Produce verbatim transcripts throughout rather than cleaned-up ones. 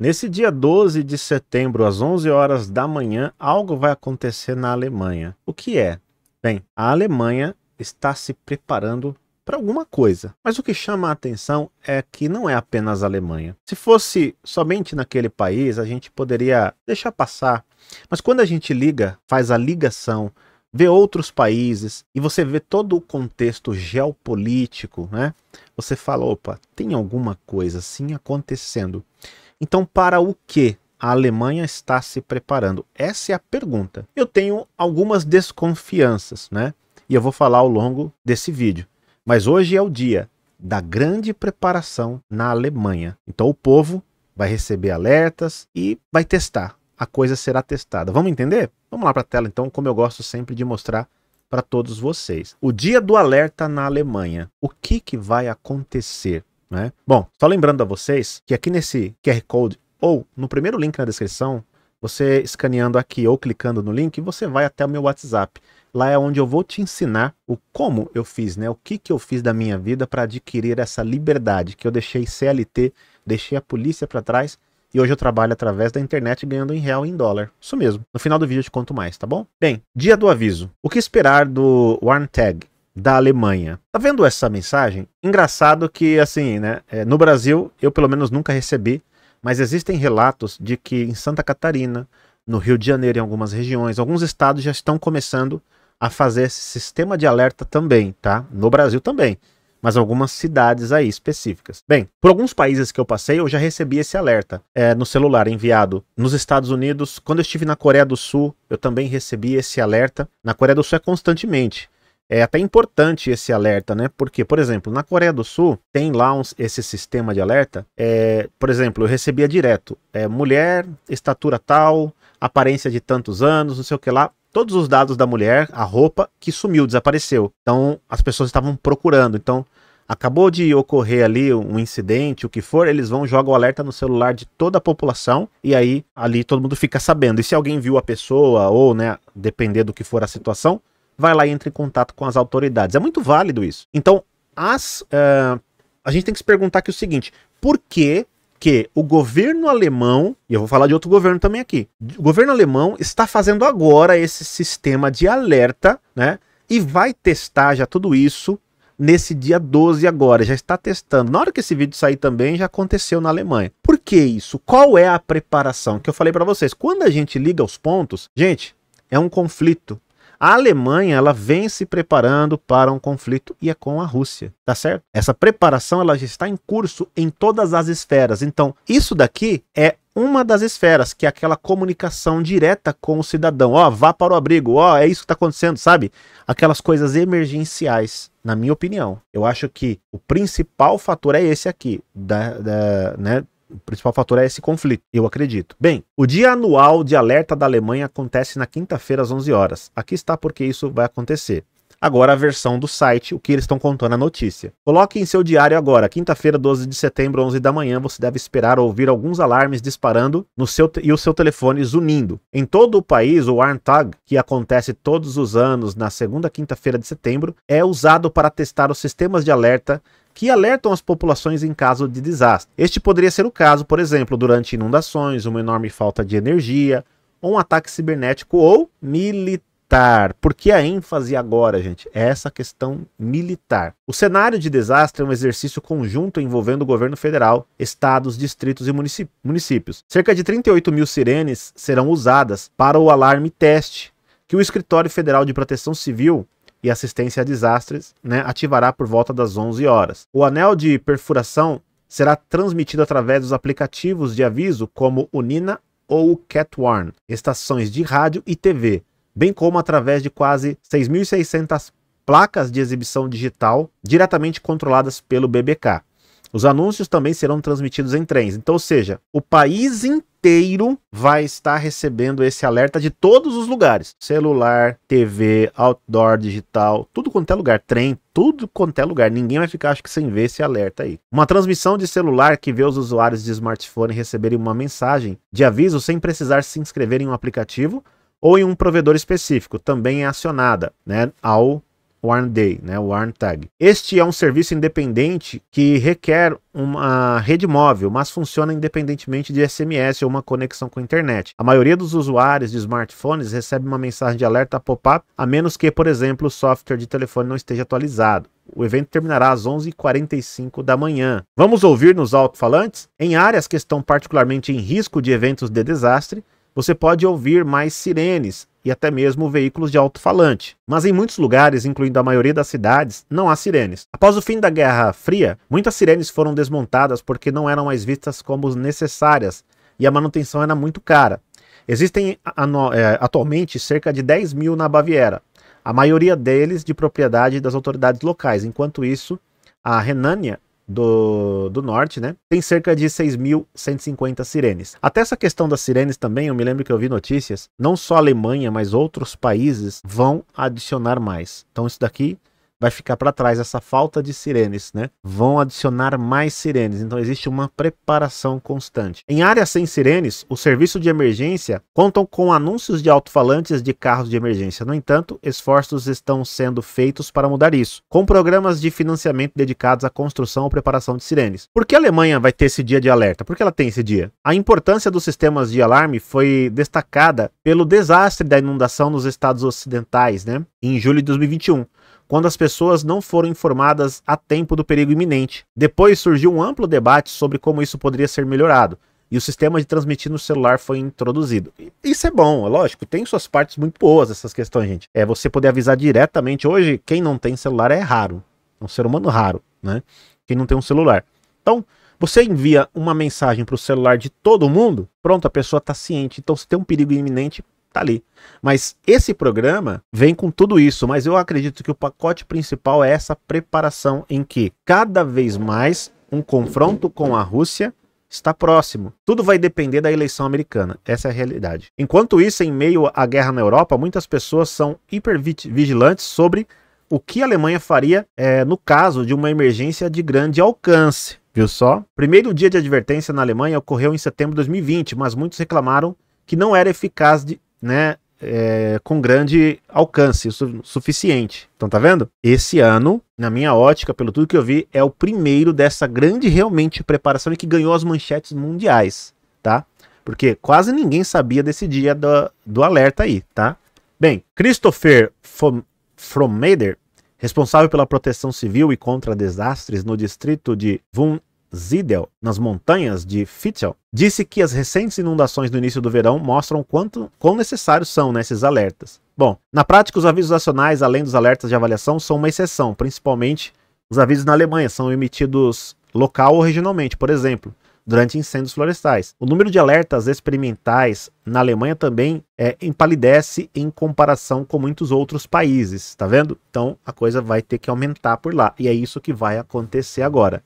Nesse dia doze de setembro, às onze horas da manhã, algo vai acontecer na Alemanha. O que é? Bem, a Alemanha está se preparando para alguma coisa. Mas o que chama a atenção é que não é apenas a Alemanha. Se fosse somente naquele país, a gente poderia deixar passar. Mas quando a gente liga, faz a ligação, vê outros países e você vê todo o contexto geopolítico, né? Você fala, opa, tem alguma coisa assim acontecendo. Então, para o que a Alemanha está se preparando? Essa é a pergunta. Eu tenho algumas desconfianças, né? E eu vou falar ao longo desse vídeo. Mas hoje é o dia da grande preparação na Alemanha. Então, o povo vai receber alertas e vai testar. A coisa será testada. Vamos entender? Vamos lá para a tela, então, como eu gosto sempre de mostrar para todos vocês. O dia do alerta na Alemanha. O que que vai acontecer? Né? Bom, só lembrando a vocês que aqui nesse Q R Code ou no primeiro link na descrição, você escaneando aqui ou clicando no link, você vai até o meu WhatsApp. Lá é onde eu vou te ensinar o como eu fiz, né? O que que eu fiz da minha vida para adquirir essa liberdade, que eu deixei C L T, deixei a polícia para trás e hoje eu trabalho através da internet ganhando em real e em dólar. Isso mesmo. No final do vídeo eu te conto mais, tá bom? Bem, dia do aviso. O que esperar do Warntag da Alemanha? Tá vendo essa mensagem? Engraçado que, assim, né? No Brasil, eu pelo menos nunca recebi, mas existem relatos de que em Santa Catarina, no Rio de Janeiro, em algumas regiões, alguns estados já estão começando a fazer esse sistema de alerta também, tá? No Brasil também, mas algumas cidades aí específicas. Bem, por alguns países que eu passei, eu já recebi esse alerta é, no celular enviado nos Estados Unidos. Quando eu estive na Coreia do Sul, eu também recebi esse alerta. Na Coreia do Sul é constantemente. É até importante esse alerta, né? Porque, por exemplo, na Coreia do Sul tem lá uns, esse sistema de alerta. É, por exemplo, eu recebia direto. É, mulher, estatura tal, aparência de tantos anos, não sei o que lá. Todos os dados da mulher, a roupa que sumiu, desapareceu. Então, as pessoas estavam procurando. Então, acabou de ocorrer ali um incidente, o que for, eles vão jogar o alerta no celular de toda a população. E aí, ali todo mundo fica sabendo. E se alguém viu a pessoa ou, né, depender do que for a situação, vai lá e entra em contato com as autoridades. É muito válido isso. Então, as, uh, a gente tem que se perguntar aqui o seguinte. Por que que o governo alemão, e eu vou falar de outro governo também aqui, o governo alemão está fazendo agora esse sistema de alerta, né? E vai testar já tudo isso nesse dia doze agora. Já está testando. Na hora que esse vídeo sair também, já aconteceu na Alemanha. Por que isso? Qual é a preparação? Que eu falei para vocês. Quando a gente liga os pontos, gente, é um conflito. A Alemanha, ela vem se preparando para um conflito e é com a Rússia, tá certo? Essa preparação, ela já está em curso em todas as esferas. Então, isso daqui é uma das esferas, que é aquela comunicação direta com o cidadão. Ó, vá para o abrigo, ó, é isso que está acontecendo, sabe? Aquelas coisas emergenciais, na minha opinião. Eu acho que o principal fator é esse aqui, da, da, né? O principal fator é esse conflito, eu acredito. Bem, o dia anual de alerta da Alemanha acontece na quinta-feira às onze horas. Aqui está porque isso vai acontecer. Agora a versão do site, o que eles estão contando a notícia. Coloque em seu diário agora, quinta-feira, doze de setembro, onze da manhã, você deve esperar ouvir alguns alarmes disparando no seu e o seu telefone zunindo. Em todo o país, o Warntag, que acontece todos os anos na segunda quinta-feira de setembro, é usado para testar os sistemas de alerta que alertam as populações em caso de desastre. Este poderia ser o caso, por exemplo, durante inundações, uma enorme falta de energia, ou um ataque cibernético ou militar. Por que a ênfase agora, gente? É essa questão militar. O cenário de desastre é um exercício conjunto envolvendo o governo federal, estados, distritos e municípios. Cerca de trinta e oito mil sirenes serão usadas para o alarme teste, que o Escritório Federal de Proteção Civil e Assistência a Desastres, né, ativará por volta das onze horas. O anel de perfuração será transmitido através dos aplicativos de aviso como o Nina ou o CatWarn, estações de rádio e T V, bem como através de quase seis mil e seiscentas placas de exibição digital diretamente controladas pelo B B K. Os anúncios também serão transmitidos em trens. Então, ou seja, o país inteiro vai estar recebendo esse alerta de todos os lugares. Celular, T V, outdoor, digital, tudo quanto é lugar. Trem, tudo quanto é lugar. Ninguém vai ficar, acho que, sem ver esse alerta aí. Uma transmissão de celular que vê os usuários de smartphone receberem uma mensagem de aviso sem precisar se inscrever em um aplicativo ou em um provedor específico, também é acionada, né, ao Warntag, né? Warntag. Este é um serviço independente que requer uma rede móvel, mas funciona independentemente de S M S ou uma conexão com a internet. A maioria dos usuários de smartphones recebe uma mensagem de alerta pop-up, a menos que, por exemplo, o software de telefone não esteja atualizado. O evento terminará às onze e quarenta e cinco da manhã. Vamos ouvir nos alto-falantes? Em áreas que estão particularmente em risco de eventos de desastre, você pode ouvir mais sirenes e até mesmo veículos de alto-falante. Mas em muitos lugares, incluindo a maioria das cidades, não há sirenes. Após o fim da Guerra Fria, muitas sirenes foram desmontadas porque não eram mais vistas como necessárias e a manutenção era muito cara. Existem atualmente cerca de dez mil na Baviera, a maioria deles de propriedade das autoridades locais. Enquanto isso, a Renânia do, do norte, né, tem cerca de seis mil cento e cinquenta sirenes. Até essa questão das sirenes também, eu me lembro que eu vi notícias, não só a Alemanha, mas outros países vão adicionar mais. Então isso daqui vai ficar para trás, essa falta de sirenes, né? Vão adicionar mais sirenes, então existe uma preparação constante. Em áreas sem sirenes, o serviço de emergência contam com anúncios de alto-falantes de carros de emergência. No entanto, esforços estão sendo feitos para mudar isso, com programas de financiamento dedicados à construção ou preparação de sirenes. Por que a Alemanha vai ter esse dia de alerta? Por que ela tem esse dia? A importância dos sistemas de alarme foi destacada pelo desastre da inundação nos estados ocidentais, né? Em julho de dois mil e vinte e um. Quando as pessoas não foram informadas a tempo do perigo iminente. Depois surgiu um amplo debate sobre como isso poderia ser melhorado, e o sistema de transmitir no celular foi introduzido. Isso é bom, é lógico, tem suas partes muito boas essas questões, gente. É você poder avisar diretamente. Hoje, quem não tem celular é raro, é um ser humano raro, né? Quem não tem um celular. Então, você envia uma mensagem para o celular de todo mundo, pronto, a pessoa está ciente. Então, se tem um perigo iminente, tá ali. Mas esse programa vem com tudo isso, mas eu acredito que o pacote principal é essa preparação em que cada vez mais um confronto com a Rússia está próximo. Tudo vai depender da eleição americana, essa é a realidade. Enquanto isso, em meio à guerra na Europa, muitas pessoas são hipervigilantes sobre o que a Alemanha faria é, no caso de uma emergência de grande alcance, viu só? Primeiro dia de advertência na Alemanha ocorreu em setembro de dois mil e vinte, mas muitos reclamaram que não era eficaz de Né, é, com grande alcance, su suficiente. Então, tá vendo? Esse ano, na minha ótica, pelo tudo que eu vi, é o primeiro dessa grande realmente preparação e que ganhou as manchetes mundiais, tá? Porque quase ninguém sabia desse dia do, do alerta aí, tá? Bem, Christopher Frommader, responsável pela proteção civil e contra desastres no distrito de Vun Zidel, nas montanhas de Fitchel, disse que as recentes inundações do início do verão mostram quanto, quão necessários são nesses alertas. Bom, na prática, os avisos nacionais, além dos alertas de avaliação, são uma exceção. Principalmente os avisos na Alemanha são emitidos local ou regionalmente, por exemplo, durante incêndios florestais. O número de alertas experimentais na Alemanha também é, empalidece em comparação com muitos outros países, tá vendo? Então a coisa vai ter que aumentar por lá, e é isso que vai acontecer agora.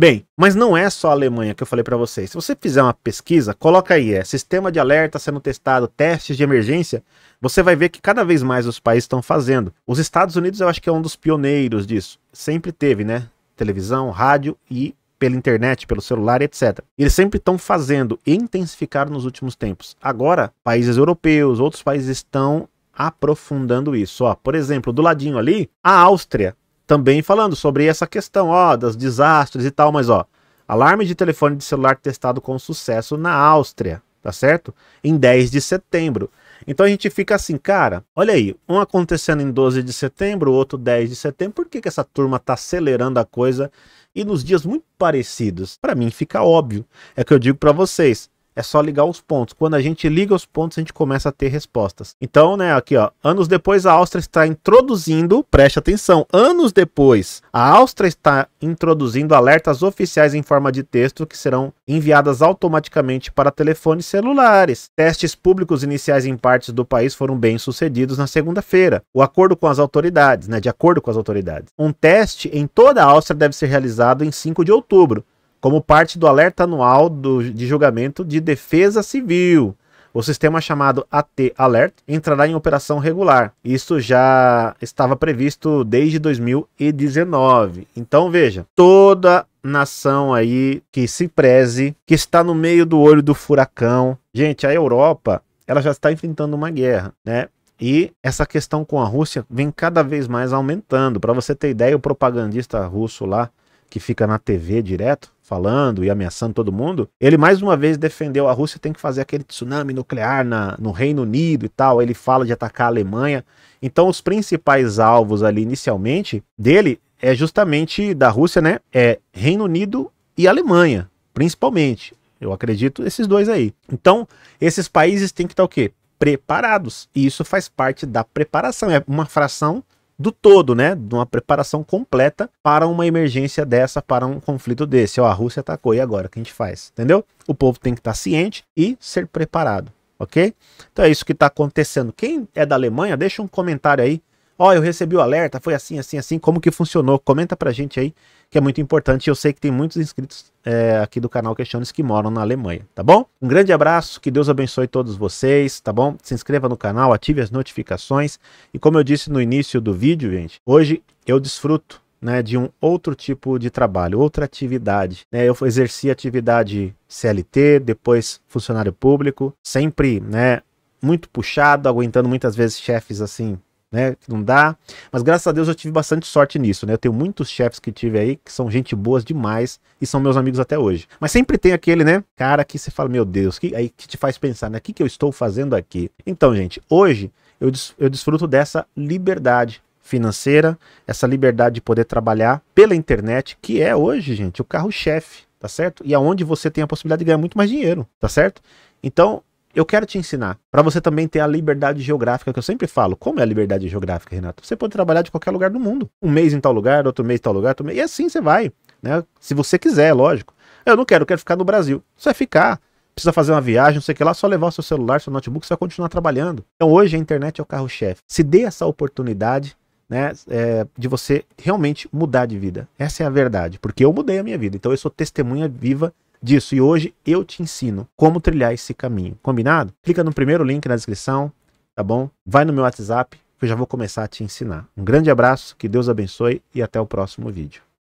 Bem, mas não é só a Alemanha que eu falei para vocês. Se você fizer uma pesquisa, coloca aí, é, sistema de alerta sendo testado, testes de emergência, você vai ver que cada vez mais os países estão fazendo. Os Estados Unidos eu acho que é um dos pioneiros disso. Sempre teve, né? Televisão, rádio e pela internet, pelo celular, etcétera. Eles sempre estão fazendo e intensificaram nos últimos tempos. Agora, países europeus, outros países estão aprofundando isso. Ó, por exemplo, do ladinho ali, a Áustria. Também falando sobre essa questão, ó, das desastres e tal, mas ó, alarme de telefone de celular testado com sucesso na Áustria, tá certo? Em dez de setembro. Então a gente fica assim, cara, olha aí, um acontecendo em doze de setembro, o outro dez de setembro, por que que essa turma tá acelerando a coisa e nos dias muito parecidos? Para mim fica óbvio, é o que eu digo para vocês. É só ligar os pontos. Quando a gente liga os pontos, a gente começa a ter respostas. Então, né, aqui, ó, anos depois a Áustria está introduzindo, preste atenção, anos depois, a Áustria está introduzindo alertas oficiais em forma de texto que serão enviadas automaticamente para telefones celulares. Testes públicos iniciais em partes do país foram bem sucedidos na segunda-feira. O acordo com as autoridades, né, de acordo com as autoridades. Um teste em toda a Áustria deve ser realizado em cinco de outubro. Como parte do alerta anual do, de julgamento de defesa civil. O sistema chamado A T Alert entrará em operação regular. Isso já estava previsto desde dois mil e dezenove. Então veja, toda nação aí que se preze, que está no meio do olho do furacão. Gente, a Europa ela já está enfrentando uma guerra, né? E essa questão com a Rússia vem cada vez mais aumentando. Para você ter ideia, o propagandista russo lá, que fica na T V direto, falando e ameaçando todo mundo, ele mais uma vez defendeu a Rússia tem que fazer aquele tsunami nuclear na, no Reino Unido e tal. Ele fala de atacar a Alemanha. Então os principais alvos ali inicialmente dele é justamente da Rússia, né? É Reino Unido e Alemanha, principalmente. Eu acredito esses dois aí. Então esses países têm que estar o quê? Preparados. E isso faz parte da preparação. É uma fração do todo, né? De uma preparação completa para uma emergência dessa, para um conflito desse. Ó, a Rússia atacou, e agora o que a gente faz? Entendeu? O povo tem que estar ciente e ser preparado, ok? Então é isso que está acontecendo. Quem é da Alemanha, deixa um comentário aí. Ó, eu recebi o alerta, foi assim, assim, assim, como que funcionou? Comenta pra gente aí, que é muito importante. Eu sei que tem muitos inscritos é, aqui do canal Questiones que moram na Alemanha, tá bom? Um grande abraço, que Deus abençoe todos vocês, tá bom? Se inscreva no canal, ative as notificações. E como eu disse no início do vídeo, gente, hoje eu desfruto, né, de um outro tipo de trabalho, outra atividade, né? Eu exerci atividade C L T, depois funcionário público, sempre, né, muito puxado, aguentando muitas vezes chefes assim, né, não dá, mas graças a Deus eu tive bastante sorte nisso, né, eu tenho muitos chefes que tive aí, que são gente boas demais e são meus amigos até hoje, mas sempre tem aquele, né, cara que você fala, meu Deus, que aí que te faz pensar, né, o que que eu estou fazendo aqui? Então, gente, hoje eu, des eu desfruto dessa liberdade financeira, essa liberdade de poder trabalhar pela internet, que é hoje, gente, o carro-chefe, tá certo? E aonde você tem a possibilidade de ganhar muito mais dinheiro, tá certo? Então, eu quero te ensinar, para você também ter a liberdade geográfica, que eu sempre falo. Como é a liberdade geográfica, Renato? Você pode trabalhar de qualquer lugar do mundo. Um mês em tal lugar, outro mês em tal lugar, outro mês, e assim você vai, né? Se você quiser, lógico. Eu não quero, eu quero ficar no Brasil. Você vai ficar, precisa fazer uma viagem, não sei o que lá, só levar o seu celular, seu notebook, você vai continuar trabalhando. Então hoje a internet é o carro-chefe. Se dê essa oportunidade, né, é, de você realmente mudar de vida. Essa é a verdade, porque eu mudei a minha vida, então eu sou testemunha viva disso, e hoje eu te ensino como trilhar esse caminho, combinado? Clica no primeiro link na descrição, tá bom? Vai no meu WhatsApp, que eu já vou começar a te ensinar. Um grande abraço, que Deus abençoe e até o próximo vídeo.